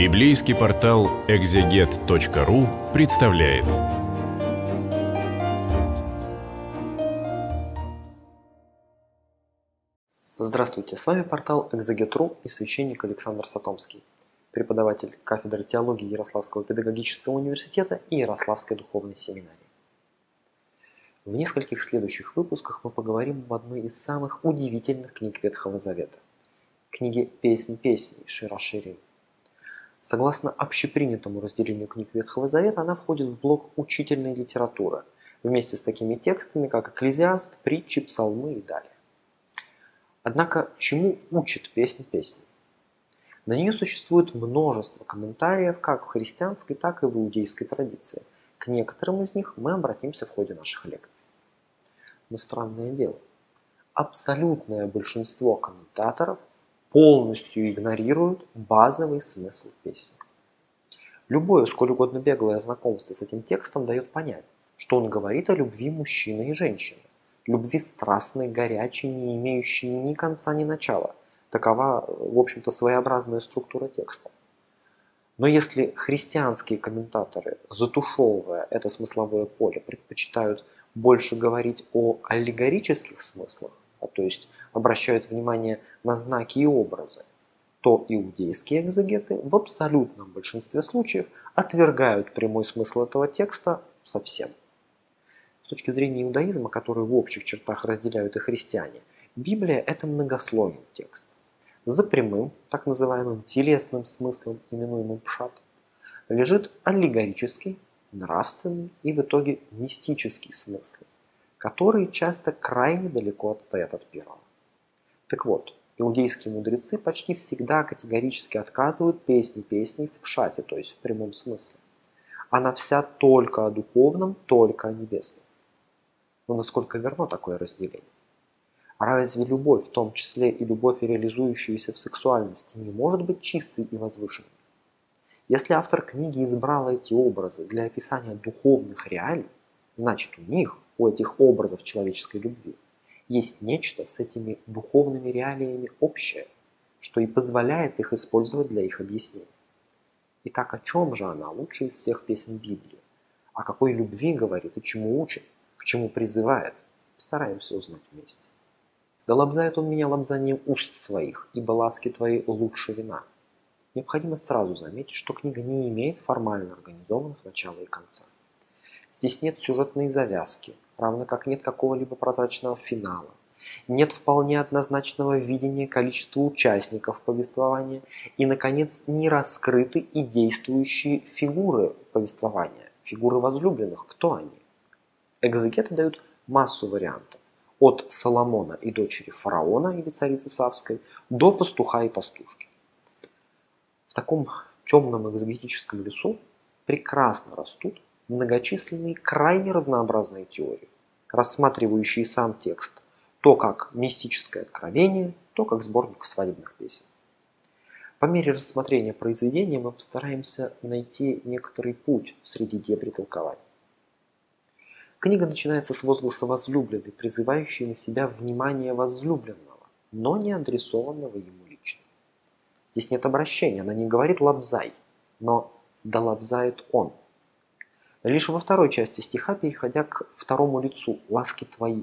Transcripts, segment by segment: Библейский портал экзегет.ру представляет. Здравствуйте, с вами портал экзегет.ру и священник Александр Сатомский, преподаватель кафедры теологии Ярославского педагогического университета и Ярославской духовной семинарии. В нескольких следующих выпусках мы поговорим об одной из самых удивительных книг Ветхого Завета – книге «Песнь песней» Шир га-Ширим. Согласно общепринятому разделению книг Ветхого Завета, она входит в блок учительной литературы, вместе с такими текстами, как «Экклезиаст», «Притчи», «Псалмы» и далее. Однако, чему учит «Песнь песней»? На нее существует множество комментариев как в христианской, так и в иудейской традиции. К некоторым из них мы обратимся в ходе наших лекций. Но странное дело, абсолютное большинство комментаторов полностью игнорируют базовый смысл песни. Любое сколь угодно беглое знакомство с этим текстом дает понять, что он говорит о любви мужчины и женщины, любви страстной, горячей, не имеющей ни конца, ни начала. Такова, в общем-то, своеобразная структура текста. Но если христианские комментаторы, затушевывая это смысловое поле, предпочитают больше говорить о аллегорических смыслах, то есть обращают внимание на знаки и образы, то иудейские экзегеты в абсолютном большинстве случаев отвергают прямой смысл этого текста совсем. С точки зрения иудаизма, который в общих чертах разделяют и христиане, Библия – это многослойный текст. За прямым, так называемым телесным смыслом, именуемым пшат, лежит аллегорический, нравственный и в итоге мистический смысл, которые часто крайне далеко отстоят от первого. Так вот, иудейские мудрецы почти всегда категорически отказывают песни песней в пшате, то есть в прямом смысле. Она вся только о духовном, только о небесном. Но насколько верно такое разделение? Разве любовь, в том числе и любовь, реализующаяся в сексуальности, не может быть чистой и возвышенной? Если автор книги избрал эти образы для описания духовных реалий, значит у них, у этих образов человеческой любви, есть нечто с этими духовными реалиями общее, что и позволяет их использовать для их объяснения. Итак, о чем же она лучше из всех песен Библии? О какой любви говорит и чему учит, к чему призывает? Постараемся узнать вместе. «Да лобзает он меня лобзанием уст своих, ибо ласки твои лучше вина». Необходимо сразу заметить, что книга не имеет формально организованных начала и конца. Здесь нет сюжетной завязки, равно как нет какого-либо прозрачного финала. Нет вполне однозначного видения количества участников повествования и, наконец, не раскрыты и действующие фигуры повествования, фигуры возлюбленных. Кто они? Экзегеты дают массу вариантов. От Соломона и дочери фараона или царицы Савской до пастуха и пастушки. В таком темном экзегетическом лесу прекрасно растут многочисленные крайне разнообразные теории, рассматривающие сам текст, то как мистическое откровение, то как сборник свадебных песен. По мере рассмотрения произведения мы постараемся найти некоторый путь среди дебри толкований. Книга начинается с возгласа возлюбленной, призывающей на себя внимание возлюбленного, но не адресованного ему лично. Здесь нет обращения, она не говорит «лобзай», но «да лобзает он». Лишь во второй части стиха, переходя к второму лицу «ласки твои».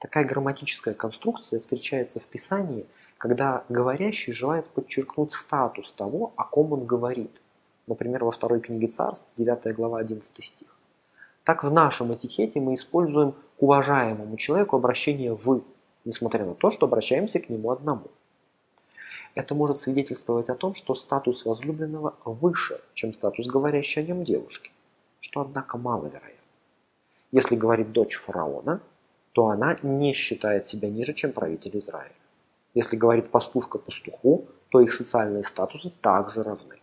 Такая грамматическая конструкция встречается в Писании, когда говорящий желает подчеркнуть статус того, о ком он говорит. Например, во второй книге Царств, 9 глава, 11 стих. Так в нашем этикете мы используем к уважаемому человеку обращение «вы», несмотря на то, что обращаемся к нему одному. Это может свидетельствовать о том, что статус возлюбленного выше, чем статус говорящей о нем девушки, что, однако, маловероятно. Если говорит дочь фараона, то она не считает себя ниже, чем правитель Израиля. Если говорит пастушка пастуху, то их социальные статусы также равны.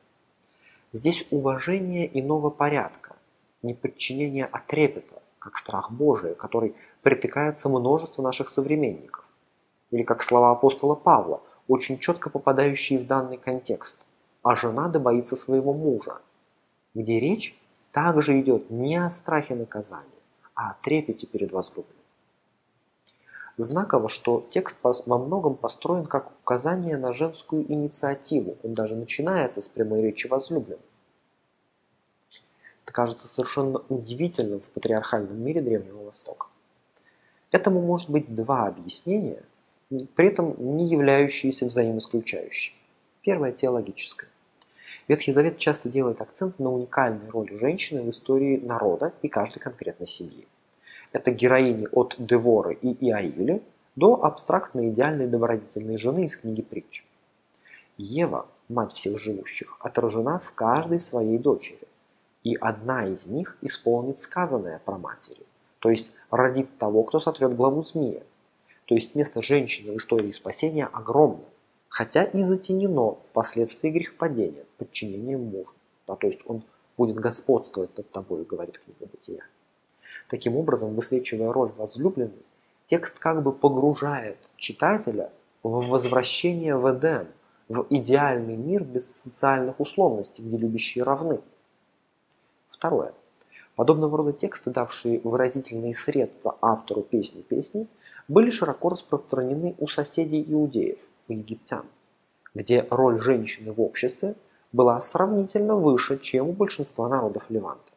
Здесь уважение иного порядка. Неподчинение от трепета, как страх Божий, который притыкается множество наших современников. Или как слова апостола Павла, очень четко попадающие в данный контекст. «А жена да боится своего мужа», где речь также идет не о страхе наказания, а о трепете перед возлюбленным. Знаково, что текст во многом построен как указание на женскую инициативу. Он даже начинается с прямой речи возлюбленной. Это кажется совершенно удивительным в патриархальном мире Древнего Востока. Этому может быть два объяснения, при этом не являющиеся взаимоисключающими. Первое – теологическое. Ветхий Завет часто делает акцент на уникальной роли женщины в истории народа и каждой конкретной семьи. Это героини от Девора и Иаиля до абстрактной идеальной добродетельной жены из книги Притч. Ева, мать всех живущих, отражена в каждой своей дочери, и одна из них исполнит сказанное про матери, то есть родит того, кто сотрет главу змея. То есть место женщины в истории спасения огромно, хотя и затенено впоследствии грехопадения, подчинением мужу. Да, то есть он будет господствовать над тобой, говорит книга Бытия. Таким образом, высвечивая роль возлюбленной, текст как бы погружает читателя в возвращение в Эдем, в идеальный мир без социальных условностей, где любящие равны. Второе. Подобного рода тексты, давшие выразительные средства автору песни, были широко распространены у соседей иудеев, у египтян, где роль женщины в обществе была сравнительно выше, чем у большинства народов Леванта.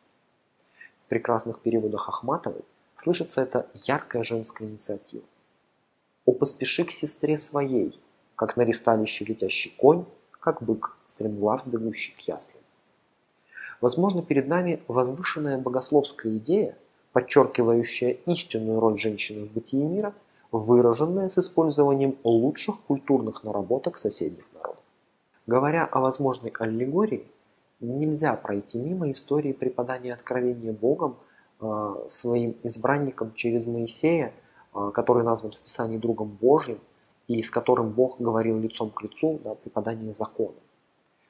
В прекрасных переводах Ахматовой слышится эта яркая женская инициатива. «О, поспеши к сестре своей, как на ристалище летящий конь, как бык, стремглав бегущий к яслям». Возможно, перед нами возвышенная богословская идея, подчеркивающая истинную роль женщины в бытии мира, выраженная с использованием лучших культурных наработок соседних народов. Говоря о возможной аллегории, нельзя пройти мимо истории преподания откровения Богом своим избранникам через Моисея, который назван в Писании другом Божьим, и с которым Бог говорил лицом к лицу, да, преподание закона.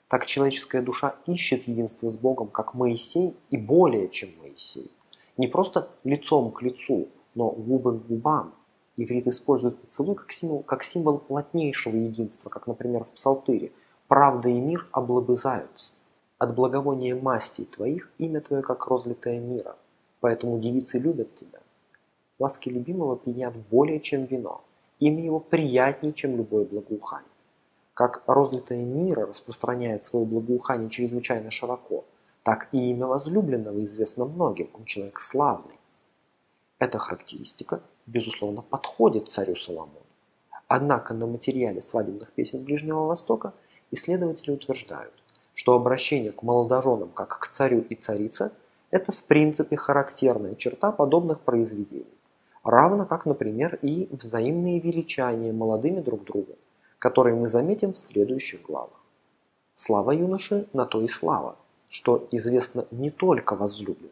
Так человеческая душа ищет единство с Богом, как Моисей и более, чем Моисей. Не просто лицом к лицу, но губы к губам. Иврит использует поцелуй как символ плотнейшего единства, как, например, в Псалтыре. «Правда и мир облобызаются. От благовония мастей твоих имя твое, как розлитое мира. Поэтому девицы любят тебя. Ласки любимого пьянят более, чем вино. Имя его приятнее, чем любое благоухание». Как розлитое мира распространяет свое благоухание чрезвычайно широко, так и имя возлюбленного известно многим, он человек славный. Эта характеристика, безусловно, подходит царю Соломону. Однако на материале свадебных песен Ближнего Востока исследователи утверждают, что обращение к молодоженам как к царю и царице – это в принципе характерная черта подобных произведений, равно как, например, и взаимные величания молодыми друг другу, которые мы заметим в следующих главах. Слава юноши на то и слава, что известно не только возлюбленным,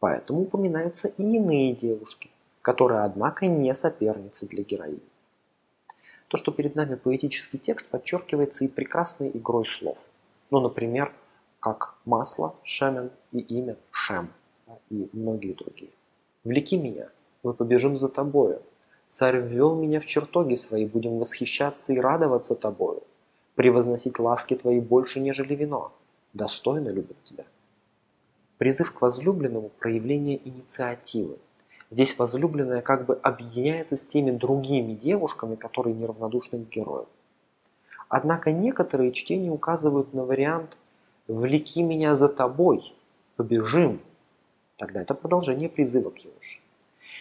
поэтому упоминаются и иные девушки, которые, однако, не соперницы для героини. То, что перед нами поэтический текст, подчеркивается и прекрасной игрой слов. Ну, например, как масло, шемен и имя Шем, и многие другие. «Влеки меня, мы побежим за тобою. Царь ввел меня в чертоги свои, будем восхищаться и радоваться тобою. Превозносить ласки твои больше, нежели вино. Достойно любят тебя». Призыв к возлюбленному – проявление инициативы. Здесь возлюбленная как бы объединяется с теми другими девушками, которые неравнодушны к герою. Однако некоторые чтения указывают на вариант «влеки меня за тобой, побежим». Тогда это продолжение призыва к юноше.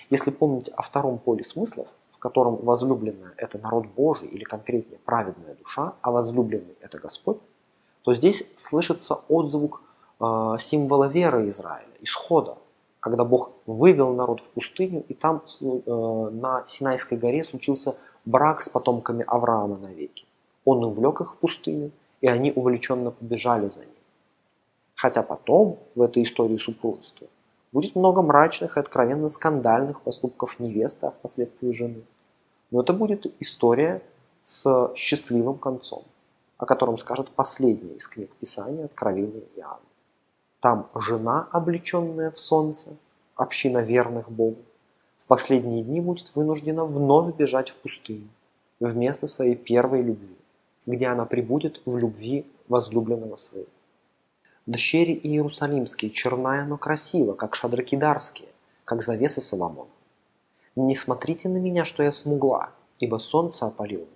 Если помнить о втором поле смыслов, в котором возлюбленная – это народ Божий или конкретнее праведная душа, а возлюбленный – это Господь, то здесь слышится отзвук символа веры Израиля, исхода, когда Бог вывел народ в пустыню, и там на Синайской горе случился брак с потомками Авраама навеки. Он увлек их в пустыню, и они увлеченно побежали за ним. Хотя потом в этой истории супружества будет много мрачных и откровенно скандальных поступков невесты, а впоследствии жены. Но это будет история с счастливым концом, о котором скажет последняя из книг Писания «Откровение Иоанна». Там жена, облеченная в солнце, община верных Богу, в последние дни будет вынуждена вновь бежать в пустыню, вместо своей первой любви, где она пребудет в любви возлюбленного своего. «Дщери иерусалимские, черная, но красива, как шадракидарские, как завеса Соломона». Не смотрите на меня, что я смугла, ибо солнце опалило меня.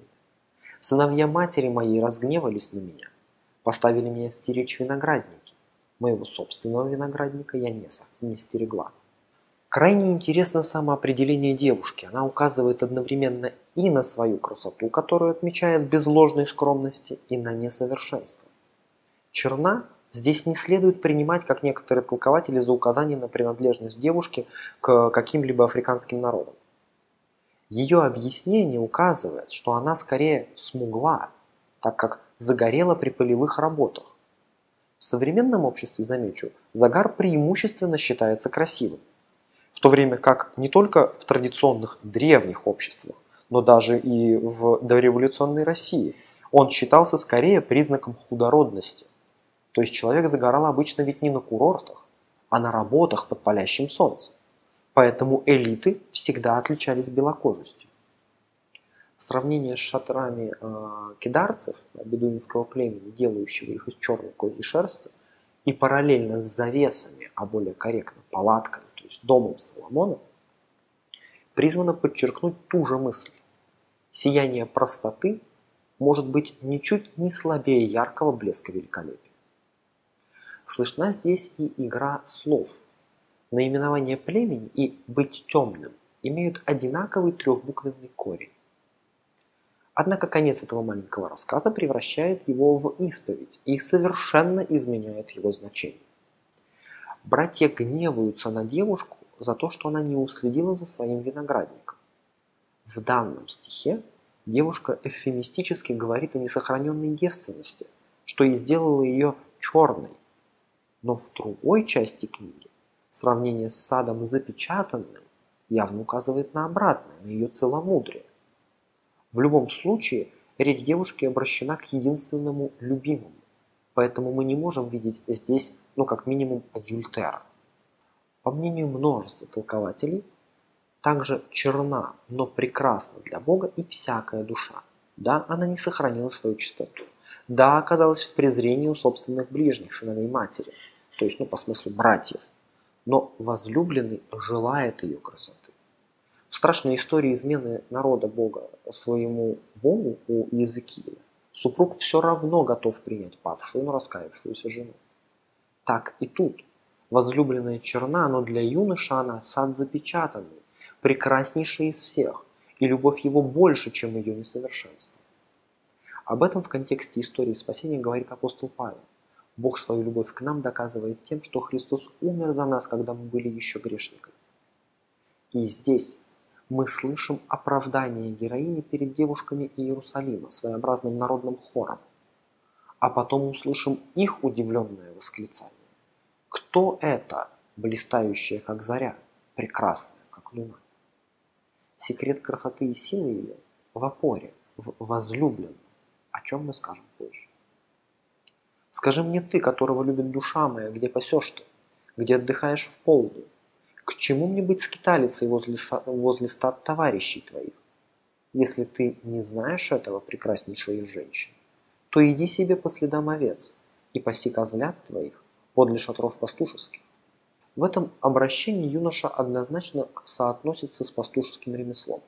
Сыновья матери моей разгневались на меня, поставили меня стеречь виноградники. Моего собственного виноградника я не стерегла. Крайне интересно самоопределение девушки. Она указывает одновременно и на свою красоту, которую отмечает без ложной скромности, и на несовершенство. Черна здесь не следует принимать, как некоторые толкователи, за указание на принадлежность девушки к каким-либо африканским народам. Ее объяснение указывает, что она скорее смугла, так как загорела при полевых работах. В современном обществе, замечу, загар преимущественно считается красивым, в то время как не только в традиционных древних обществах, но даже и в дореволюционной России он считался скорее признаком худородности. То есть человек загорал обычно ведь не на курортах, а на работах под палящим солнцем. Поэтому элиты всегда отличались белокожестью. Сравнение с шатрами кидарцев, бедуинского племени, делающего их из черной козьей шерсти, и параллельно с завесами, а более корректно палатками, то есть домом Соломона, призвано подчеркнуть ту же мысль. Сияние простоты может быть ничуть не слабее яркого блеска великолепия. Слышна здесь и игра слов. Наименование племени и «быть темным» имеют одинаковый трехбуквенный корень. Однако конец этого маленького рассказа превращает его в исповедь и совершенно изменяет его значение. Братья гневаются на девушку за то, что она не уследила за своим виноградником. В данном стихе девушка эвфемистически говорит о несохраненной девственности, что и сделало ее черной. Но в другой части книги сравнение с садом запечатанным явно указывает на обратное, на ее целомудрие. В любом случае, речь девушки обращена к единственному любимому, поэтому мы не можем видеть здесь, ну, как минимум, адюльтера. По мнению множества толкователей, также черна, но прекрасна для Бога и всякая душа. Да, она не сохранила свою чистоту. Да, оказалась в презрении у собственных ближних, сыновей матери, то есть, ну, по смыслу братьев. Но возлюбленный желает ее красоты. В страшной истории измены народа Бога своему Богу у Иезекииля супруг все равно готов принять павшую, но раскаявшуюся жену. Так и тут. Возлюбленная черна, но для юноша она сад запечатанный, прекраснейший из всех, и любовь его больше, чем ее несовершенство. Об этом в контексте истории спасения говорит апостол Павел. Бог свою любовь к нам доказывает тем, что Христос умер за нас, когда мы были еще грешниками. И здесь мы слышим оправдание героини перед девушками Иерусалима, своеобразным народным хором. А потом услышим их удивленное восклицание. Кто это, блистающая как заря, прекрасная как луна? Секрет красоты и силы ее в опоре, в возлюбленном, о чем мы скажем позже. Скажи мне ты, которого любит душа моя, где пасешь ты, где отдыхаешь в полдень, к чему мне быть скиталицей возле стад товарищей твоих? Если ты не знаешь этого, прекраснейшая из женщин, то иди себе по следам овец и паси козлят твоих подле шатров пастушеских. В этом обращении юноша однозначно соотносится с пастушеским ремеслом.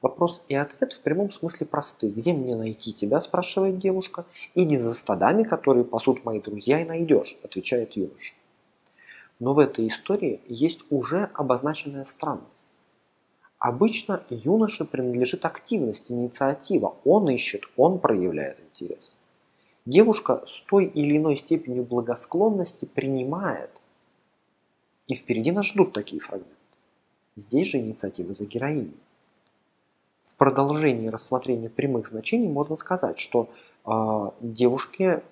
Вопрос и ответ в прямом смысле просты. «Где мне найти тебя?» – спрашивает девушка. «Иди за стадами, которые пасут мои друзья, и найдешь», – отвечает юноша. Но в этой истории есть уже обозначенная странность. Обычно юноше принадлежит активность, инициатива. Он ищет, он проявляет интерес. Девушка с той или иной степенью благосклонности принимает. И впереди нас ждут такие фрагменты. Здесь же инициатива за героиней. В продолжении рассмотрения прямых значений можно сказать, что девушке,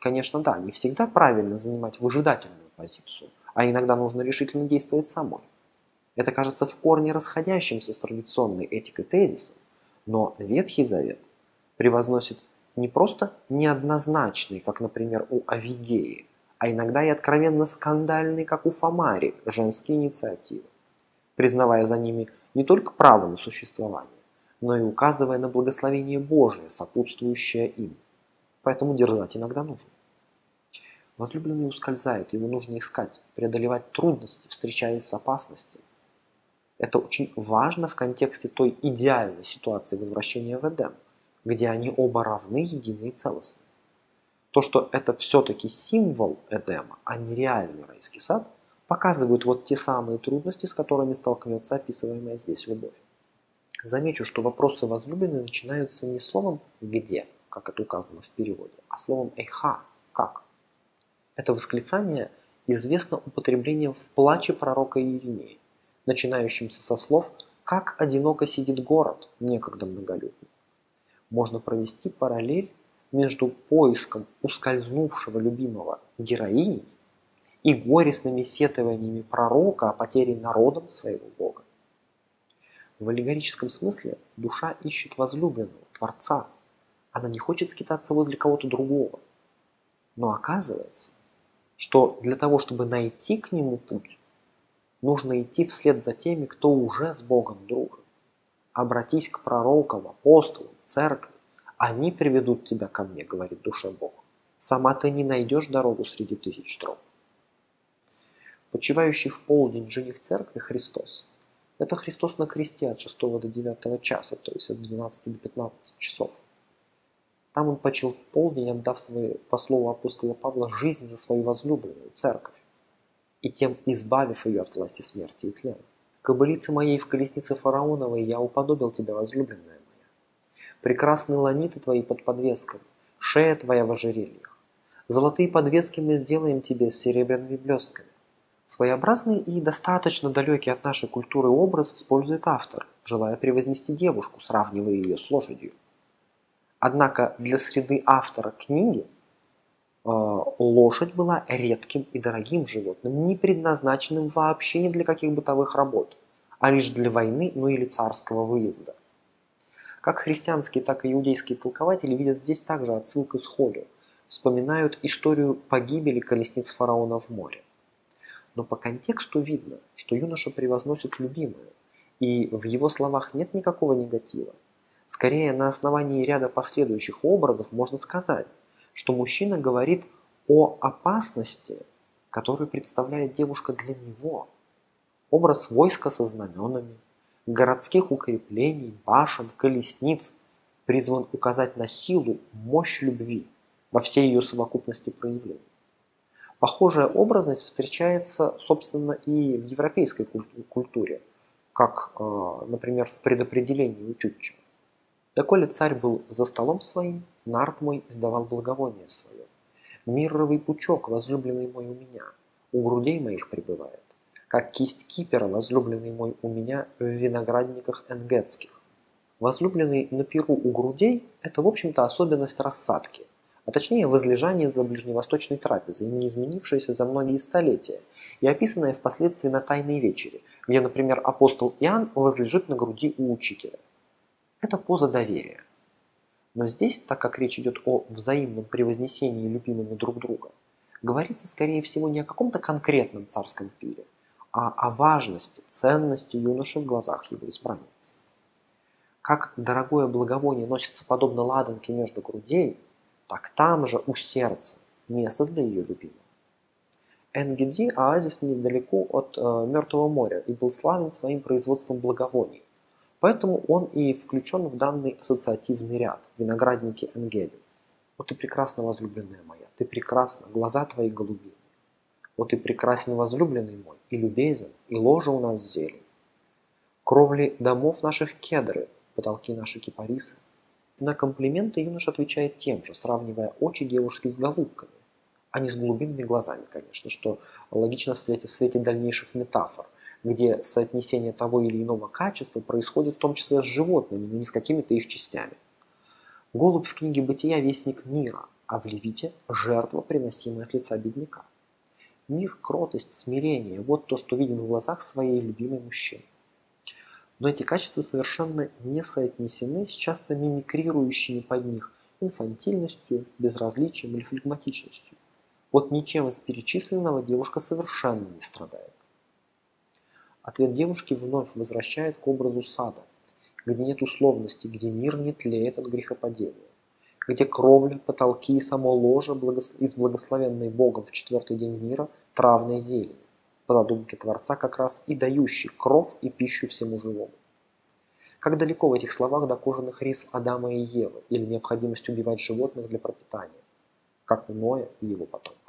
конечно, да, не всегда правильно занимать выжидательную позицию, а иногда нужно решительно действовать самой. Это кажется в корне расходящимся с традиционной этикой тезисом, но Ветхий Завет превозносит не просто неоднозначный, как, например, у Авигеи, а иногда и откровенно скандальный, как у Фомари, женские инициативы, признавая за ними не только право на существование, но и указывая на благословение Божие, сопутствующее им. Поэтому дерзать иногда нужно. Возлюбленный ускользает, его нужно искать, преодолевать трудности, встречаясь с опасностями. Это очень важно в контексте той идеальной ситуации возвращения в Эдем, где они оба равны, едины и целостны. То, что это все-таки символ Эдема, а не реальный райский сад, показывают вот те самые трудности, с которыми столкнется описываемая здесь любовь. Замечу, что вопросы возлюбленной начинаются не словом «где», как это указано в переводе, а словом «эйха», «как». Это восклицание известно употреблением в плаче пророка Иеремии, начинающимся со слов «как одиноко сидит город, некогда многолюдный». Можно провести параллель между поиском ускользнувшего любимого героини и горестными сетованиями пророка о потере народом своего Бога. В аллегорическом смысле душа ищет возлюбленного, Творца. Она не хочет скитаться возле кого-то другого. Но оказывается, что для того, чтобы найти к нему путь, нужно идти вслед за теми, кто уже с Богом дружит. Обратись к пророкам, апостолам, церкви. Они приведут тебя ко мне, говорит душа Бог. Сама ты не найдешь дорогу среди тысяч троп. Почивающий в полдень жених церкви Христос. Это Христос на кресте от 6 до 9 часа, то есть от 12 до 15 часов. Там он почил в полдень, отдав, по слову апостола Павла, жизнь за свою возлюбленную церковь, и тем избавив ее от власти смерти и тлена. «Кобылице моей в колеснице фараоновой я уподобил тебя, возлюбленная моя. Прекрасны ланиты твои под подвеском, шея твоя в ожерельях. Золотые подвески мы сделаем тебе с серебряными блестками». Своеобразный и достаточно далекий от нашей культуры образ использует автор, желая превознести девушку, сравнивая ее с лошадью. Однако для среды автора книги лошадь была редким и дорогим животным, не предназначенным вообще ни для каких бытовых работ, а лишь для войны, ну или царского выезда. Как христианские, так и иудейские толкователи видят здесь также отсылку к Исходу, вспоминают историю погибели колесниц фараона в море. Но по контексту видно, что юноша превозносит любимую, и в его словах нет никакого негатива. Скорее, на основании ряда последующих образов можно сказать, что мужчина говорит о опасности, которую представляет девушка для него. Образ войска со знаменами, городских укреплений, башен, колесниц призван указать на силу, мощь любви во всей ее совокупности проявлений. Похожая образность встречается, собственно, и в европейской культуре, как, например, в предопределении у Тютчева. «Доколе царь был за столом своим, народ мой издавал благовоние свое. Мирровый пучок, возлюбленный мой у меня, у грудей моих пребывает, как кисть кипера, возлюбленный мой у меня в виноградниках энгедских». Возлюбленный на перу у грудей – это, в общем-то, особенность рассадки, а точнее возлежание за ближневосточной трапезой, не изменившееся за многие столетия, и описанное впоследствии на Тайной вечере, где, например, апостол Иоанн возлежит на груди у учителя. Это поза доверия. Но здесь, так как речь идет о взаимном превознесении любимыми друг друга, говорится, скорее всего, не о каком-то конкретном царском пире, а о важности, ценности юноши в глазах его избранницы. Как дорогое благовоние носится подобно ладанке между грудей, так там же у сердца место для ее любимого. Энгеди – оазис недалеко от Мертвого моря и был славен своим производством благовоний. Поэтому он и включен в данный ассоциативный ряд – виноградники Энгеди. «О, ты прекрасна, возлюбленная моя, ты прекрасна, глаза твои голубины. О, ты прекрасен, возлюбленный мой, и любезен, и ложа у нас зелень. Кровли домов наших кедры, потолки наши кипарисы». На комплименты юноша отвечает тем же, сравнивая очи девушки с голубками, а не с голубиными глазами, конечно, что логично в свете дальнейших метафор, где соотнесение того или иного качества происходит в том числе с животными, но не с какими-то их частями. Голубь в книге «Бытия» – вестник мира, а в Левите – жертва, приносимая от лица бедняка. Мир, кротость, смирение – вот то, что виден в глазах своей любимой мужчины. Но эти качества совершенно не соотнесены с часто мимикрирующими под них инфантильностью, безразличием или флегматичностью. Вот ничем из перечисленного девушка совершенно не страдает. Ответ девушки вновь возвращает к образу сада, где нет условности, где мир не тлеет от грехопадения, где кровля, потолки и само ложе из благословенной Богом в четвертый день мира травной зелени, по задумке Творца как раз и дающий кров и пищу всему живому. Как далеко в этих словах до кожаных рис Адама и Евы или необходимость убивать животных для пропитания, как у Ноя и его потомков.